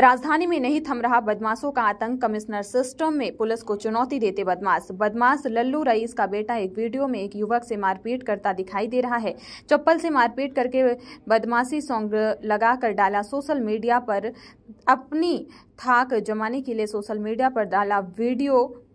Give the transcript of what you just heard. राजधानी में नहीं थम रहा बदमाशों का आतंक। कमिश्नर सिस्टम में पुलिस को चुनौती देते बदमाश लल्लू रईस का बेटा एक वीडियो में एक युवक से मारपीट करता दिखाई दे रहा है। चप्पल से मारपीट करके बदमाशी सॉन्ग लगाकर डाला सोशल मीडिया पर। अपनी थाक जमाने के लिए सोशल मीडिया पर डाला वीडियो